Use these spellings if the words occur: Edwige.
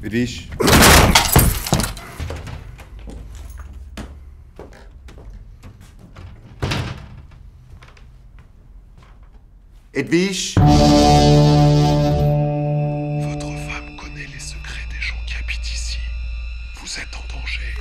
Edwige. Edwige. Votre femme connaît les secrets des gens qui habitent ici. Vous êtes en danger.